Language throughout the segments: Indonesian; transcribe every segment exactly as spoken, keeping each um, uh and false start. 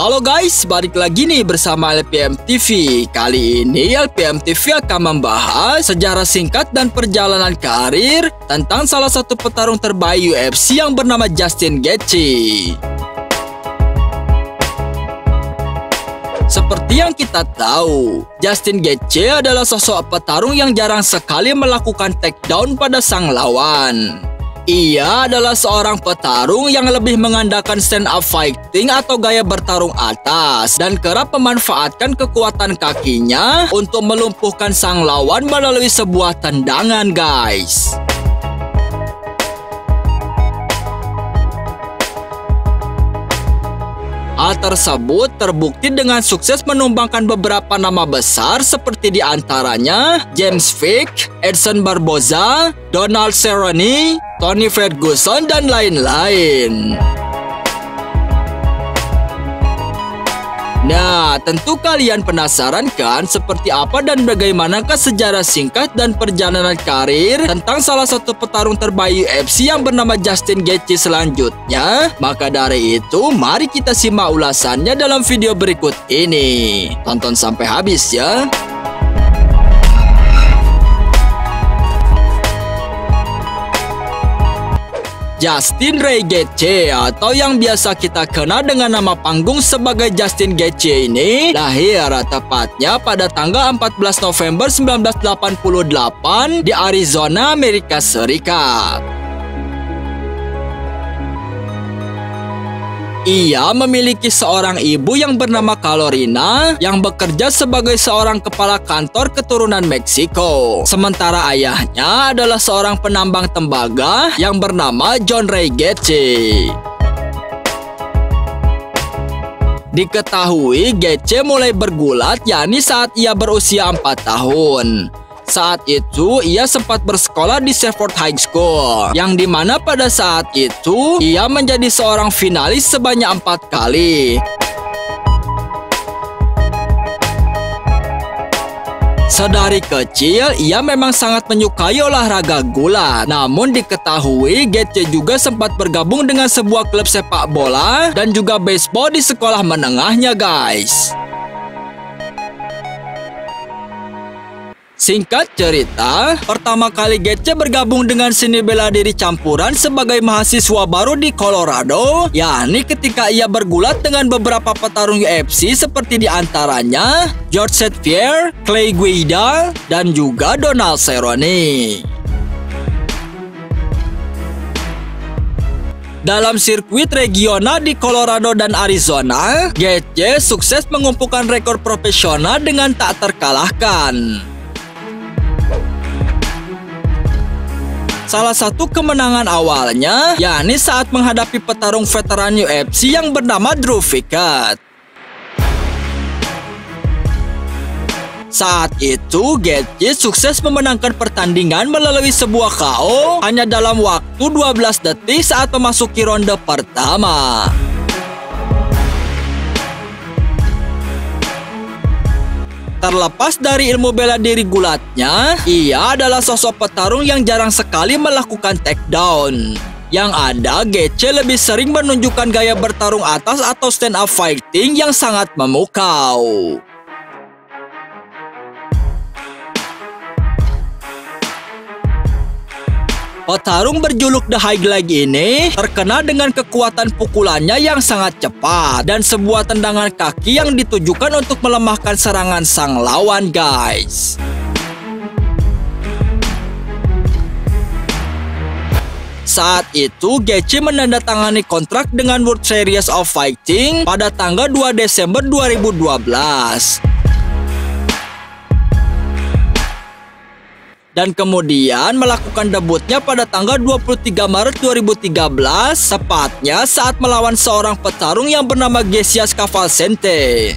Halo guys, balik lagi nih bersama L P M T V. Kali ini L P M T V akan membahas sejarah singkat dan perjalanan karir tentang salah satu petarung terbaik U F C yang bernama Justin Gaethje. Seperti yang kita tahu, Justin Gaethje adalah sosok petarung yang jarang sekali melakukan takedown pada sang lawan. Ia adalah seorang petarung yang lebih mengandalkan stand up fighting atau gaya bertarung atas dan kerap memanfaatkan kekuatan kakinya untuk melumpuhkan sang lawan melalui sebuah tendangan, guys. Hal tersebut terbukti dengan sukses menumbangkan beberapa nama besar seperti diantaranya James Vick, Edson Barboza, Donald Cerrone, Tony Ferguson, dan lain-lain. Nah, tentu kalian penasaran kan seperti apa dan bagaimanakah sejarah singkat dan perjalanan karir tentang salah satu petarung terbaik U F C yang bernama Justin Gaethje selanjutnya? Maka dari itu, mari kita simak ulasannya dalam video berikut ini. Tonton sampai habis ya. Justin Ray Gaethje atau yang biasa kita kenal dengan nama panggung sebagai Justin Gaethje ini lahir tepatnya pada tanggal empat belas November seribu sembilan ratus delapan puluh delapan di Arizona, Amerika Serikat. Ia memiliki seorang ibu yang bernama Carolina yang bekerja sebagai seorang kepala kantor keturunan Meksiko. Sementara ayahnya adalah seorang penambang tembaga yang bernama John Ray Gaethje. Diketahui Gaethje mulai bergulat yakni saat ia berusia empat tahun. Saat itu, ia sempat bersekolah di Seaford High School, yang dimana pada saat itu, ia menjadi seorang finalis sebanyak empat kali. Sedari kecil, ia memang sangat menyukai olahraga gulat. Namun diketahui, Gaethje juga sempat bergabung dengan sebuah klub sepak bola dan juga baseball di sekolah menengahnya, guys. Singkat cerita, pertama kali Gaethje bergabung dengan seni bela diri campuran sebagai mahasiswa baru di Colorado, yakni ketika ia bergulat dengan beberapa petarung U F C seperti diantaranya George Saint Pierre, Clay Guida, dan juga Donald Cerrone. Dalam sirkuit regional di Colorado dan Arizona, Gaethje sukses mengumpulkan rekor profesional dengan tak terkalahkan. Salah satu kemenangan awalnya, yakni saat menghadapi petarung veteran U F C yang bernama Drew Fickett. Saat itu, Gaethje sukses memenangkan pertandingan melalui sebuah K O hanya dalam waktu dua belas detik saat memasuki ronde pertama. Terlepas dari ilmu bela diri gulatnya, ia adalah sosok petarung yang jarang sekali melakukan takedown. Yang ada, Gaethje lebih sering menunjukkan gaya bertarung atas atau stand up fighting yang sangat memukau. Petarung berjuluk The High Leg ini terkenal dengan kekuatan pukulannya yang sangat cepat dan sebuah tendangan kaki yang ditujukan untuk melemahkan serangan sang lawan, guys. Saat itu, Gaethje menandatangani kontrak dengan World Series of Fighting pada tanggal dua Desember dua ribu dua belas. Dan kemudian melakukan debutnya pada tanggal dua puluh tiga Maret dua ribu tiga belas, tepatnya saat melawan seorang petarung yang bernama Gesias Cavalcante.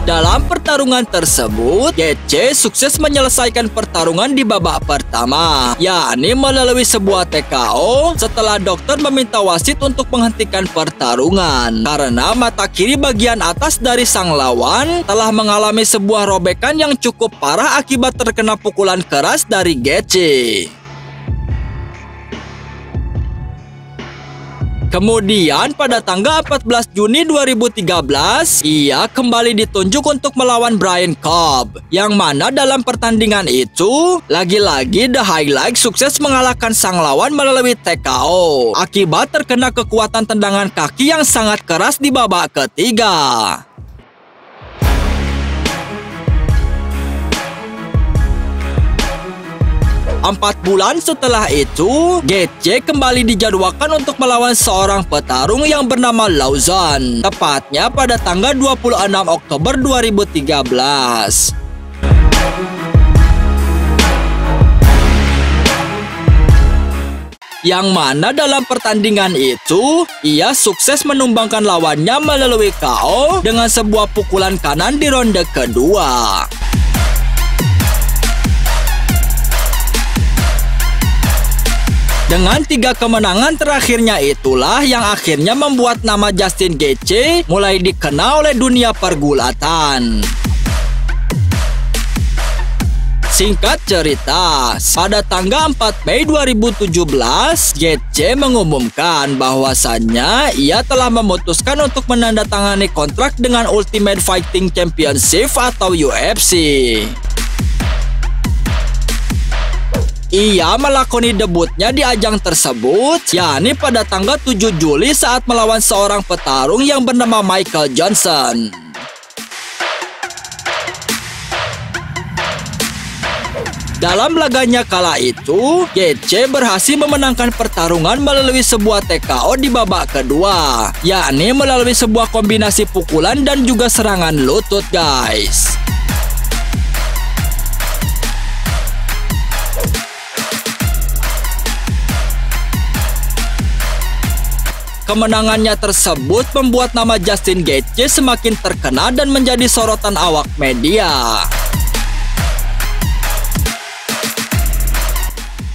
Dalam pertarungan tersebut, Gaethje sukses menyelesaikan pertarungan di babak pertama, yakni melalui sebuah T K O setelah dokter meminta wasit untuk menghentikan pertarungan karena mata kiri bagian atas dari sang lawan telah mengalami sebuah robekan yang cukup parah akibat terkena pukulan keras dari Gaethje. Kemudian pada tanggal empat belas Juni dua ribu tiga belas, ia kembali ditunjuk untuk melawan Brian Cobb, yang mana dalam pertandingan itu lagi-lagi The Highlight sukses mengalahkan sang lawan melalui T K O akibat terkena kekuatan tendangan kaki yang sangat keras di babak ketiga. Empat bulan setelah itu, Gaethje kembali dijadwalkan untuk melawan seorang petarung yang bernama Lauzon, tepatnya pada tanggal dua puluh enam Oktober dua ribu tiga belas. Yang mana dalam pertandingan itu, ia sukses menumbangkan lawannya melalui K O dengan sebuah pukulan kanan di ronde kedua. Dengan tiga kemenangan terakhirnya itulah yang akhirnya membuat nama Justin Gaethje mulai dikenal oleh dunia pergulatan. Singkat cerita, pada tanggal empat Mei dua ribu tujuh belas, Gaethje mengumumkan bahwasannya ia telah memutuskan untuk menandatangani kontrak dengan Ultimate Fighting Championship atau U F C. Ia melakoni debutnya di ajang tersebut, yakni pada tanggal tujuh Juli saat melawan seorang petarung yang bernama Michael Johnson. Dalam laganya kala itu, Gaethje berhasil memenangkan pertarungan melalui sebuah T K O di babak kedua, yakni melalui sebuah kombinasi pukulan dan juga serangan lutut, guys. Kemenangannya tersebut membuat nama Justin Gaethje semakin terkenal dan menjadi sorotan awak media.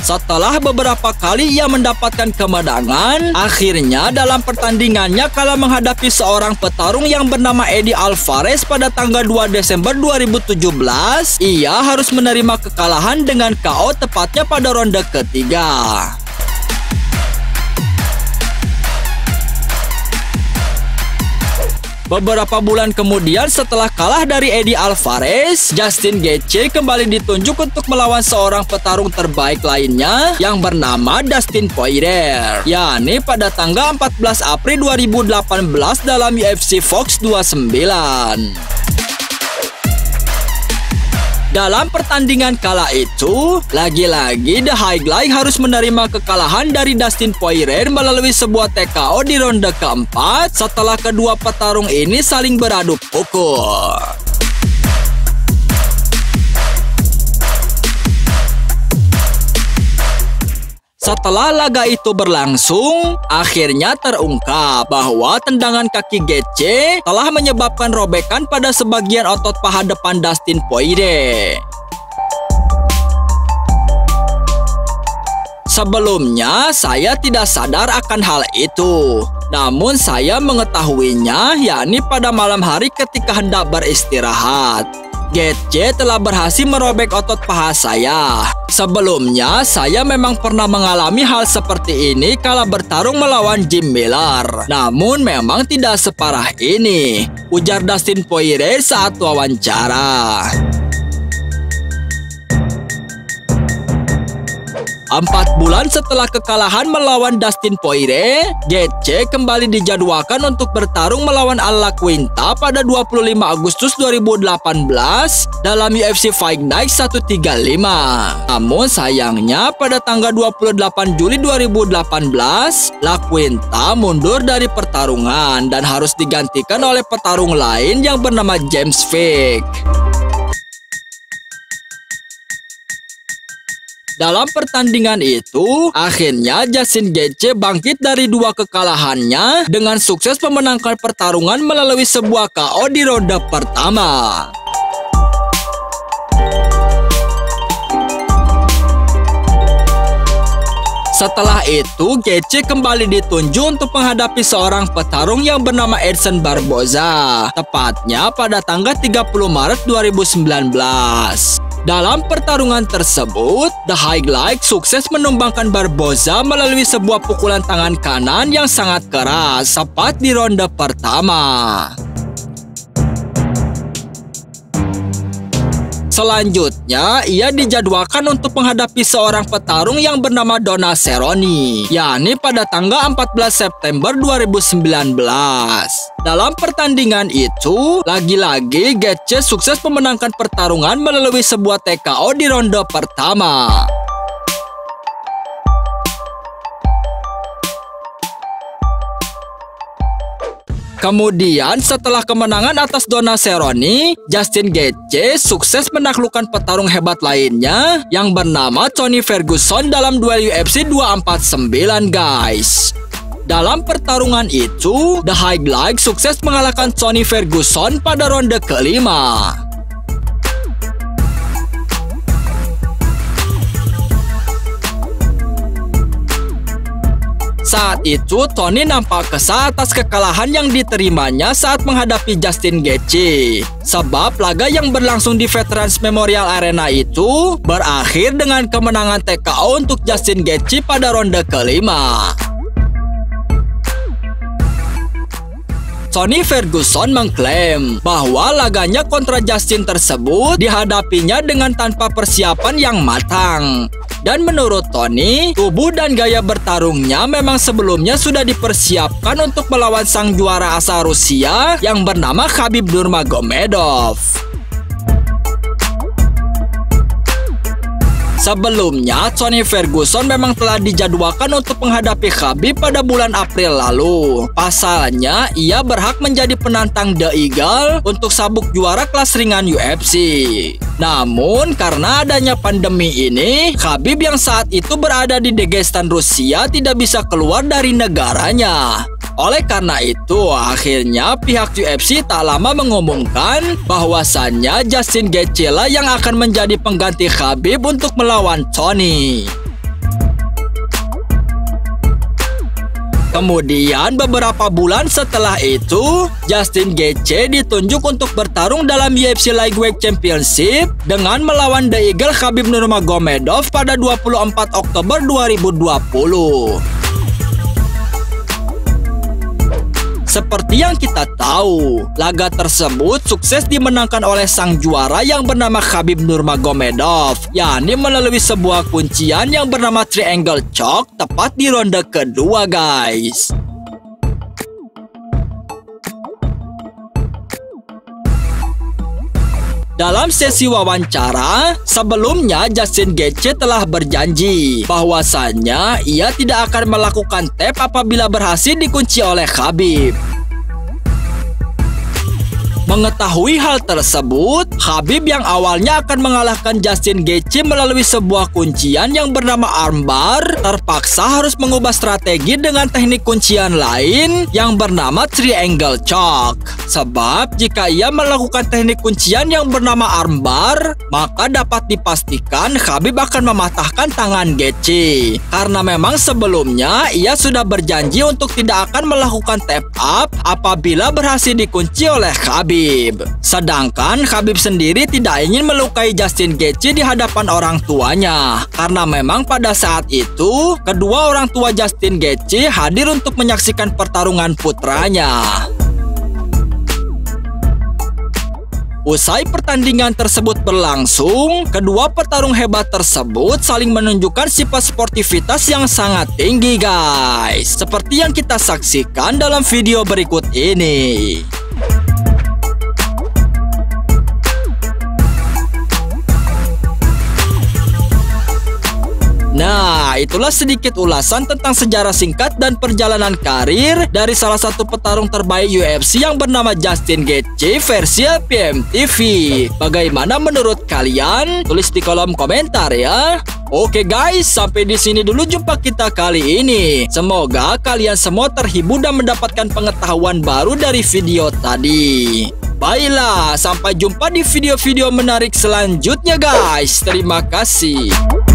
Setelah beberapa kali ia mendapatkan kemenangan, akhirnya dalam pertandingannya kala menghadapi seorang petarung yang bernama Eddie Alvarez pada tanggal dua Desember dua ribu tujuh belas, ia harus menerima kekalahan dengan K O tepatnya pada ronde ketiga. Beberapa bulan kemudian setelah kalah dari Eddie Alvarez, Justin Gaethje kembali ditunjuk untuk melawan seorang petarung terbaik lainnya yang bernama Dustin Poirier, yakni pada tanggal empat belas April dua ribu delapan belas dalam U F C Fox dua puluh sembilan. Dalam pertandingan kala itu, lagi-lagi The Highlight harus menerima kekalahan dari Dustin Poirier melalui sebuah T K O di ronde keempat setelah kedua petarung ini saling beradu pukul. Setelah laga itu berlangsung, akhirnya terungkap bahwa tendangan kaki Gaethje telah menyebabkan robekan pada sebagian otot paha depan Dustin Poirier. Sebelumnya, saya tidak sadar akan hal itu. Namun saya mengetahuinya yakni pada malam hari ketika hendak beristirahat. Gaethje telah berhasil merobek otot paha saya. Sebelumnya, saya memang pernah mengalami hal seperti ini kala bertarung melawan Jim Miller. Namun memang tidak separah ini, ujar Dustin Poirier saat wawancara. Empat bulan setelah kekalahan melawan Dustin Poirier, Gaethje kembali dijadwalkan untuk bertarung melawan Alaquinta pada dua puluh lima Agustus dua ribu delapan belas dalam U F C Fight Night seratus tiga puluh lima. Namun sayangnya pada tanggal dua puluh delapan Juli dua ribu delapan belas, Alaquinta mundur dari pertarungan dan harus digantikan oleh petarung lain yang bernama James Vick. Dalam pertandingan itu, akhirnya Justin Gaethje bangkit dari dua kekalahannya dengan sukses memenangkan pertarungan melalui sebuah K O di ronde pertama. Setelah itu, Gaethje kembali ditunjuk untuk menghadapi seorang petarung yang bernama Edson Barboza, tepatnya pada tanggal tiga puluh Maret dua ribu sembilan belas. Dalam pertarungan tersebut, The Highlight sukses menumbangkan Barboza melalui sebuah pukulan tangan kanan yang sangat keras tepat di ronde pertama. Selanjutnya, ia dijadwalkan untuk menghadapi seorang petarung yang bernama Donald Cerrone, yakni pada tanggal empat belas September dua ribu sembilan belas. Dalam pertandingan itu, lagi-lagi Gaethje sukses memenangkan pertarungan melalui sebuah T K O di ronde pertama. Kemudian setelah kemenangan atas Donald Cerrone, Justin Gaethje sukses menaklukkan petarung hebat lainnya yang bernama Tony Ferguson dalam duel U F C dua empat sembilan, guys. Dalam pertarungan itu, The Highlight sukses mengalahkan Tony Ferguson pada ronde kelima. Saat itu, Tony nampak kesal atas kekalahan yang diterimanya saat menghadapi Justin Gaethje. Sebab laga yang berlangsung di Veterans Memorial Arena itu berakhir dengan kemenangan T K O untuk Justin Gaethje pada ronde kelima. Tony Ferguson mengklaim bahwa laganya kontra Justin tersebut dihadapinya dengan tanpa persiapan yang matang. Dan menurut Tony, tubuh dan gaya bertarungnya memang sebelumnya sudah dipersiapkan untuk melawan sang juara asal Rusia yang bernama Khabib Nurmagomedov. Sebelumnya, Tony Ferguson memang telah dijadwalkan untuk menghadapi Khabib pada bulan April lalu. Pasalnya, ia berhak menjadi penantang The Eagle untuk sabuk juara kelas ringan U F C. Namun, karena adanya pandemi ini, Khabib yang saat itu berada di Dagestan, Rusia tidak bisa keluar dari negaranya. Oleh karena itu, akhirnya pihak U F C tak lama mengumumkan bahwasannya Justin Gaethje yang akan menjadi pengganti Khabib untuk melawan Tony. Kemudian beberapa bulan setelah itu, Justin Gaethje ditunjuk untuk bertarung dalam U F C Lightweight Championship dengan melawan The Eagle Khabib Nurmagomedov pada dua puluh empat Oktober dua ribu dua puluh. Seperti yang kita tahu, laga tersebut sukses dimenangkan oleh sang juara yang bernama Khabib Nurmagomedov, yakni melalui sebuah kuncian yang bernama Triangle Choke tepat di ronde kedua, guys. Dalam sesi wawancara, sebelumnya Justin Gaethje telah berjanji bahwasannya ia tidak akan melakukan tap apabila berhasil dikunci oleh Khabib. Mengetahui hal tersebut, Khabib yang awalnya akan mengalahkan Justin Gaethje melalui sebuah kuncian yang bernama armbar, terpaksa harus mengubah strategi dengan teknik kuncian lain yang bernama Triangle Choke. Sebab jika ia melakukan teknik kuncian yang bernama armbar, maka dapat dipastikan Khabib akan mematahkan tangan Gaethje. Karena memang sebelumnya ia sudah berjanji untuk tidak akan melakukan tap up apabila berhasil dikunci oleh Khabib. Sedangkan Khabib sendiri tidak ingin melukai Justin Gaethje di hadapan orang tuanya. Karena memang pada saat itu, kedua orang tua Justin Gaethje hadir untuk menyaksikan pertarungan putranya. Usai pertandingan tersebut berlangsung, kedua petarung hebat tersebut saling menunjukkan sifat sportivitas yang sangat tinggi, guys. Seperti yang kita saksikan dalam video berikut ini. Nah, itulah sedikit ulasan tentang sejarah singkat dan perjalanan karir dari salah satu petarung terbaik U F C yang bernama Justin Gaethje versi L P M T V. Bagaimana menurut kalian? Tulis di kolom komentar ya. Oke guys, sampai di sini dulu jumpa kita kali ini. Semoga kalian semua terhibur dan mendapatkan pengetahuan baru dari video tadi. Baiklah, sampai jumpa di video-video menarik selanjutnya guys. Terima kasih.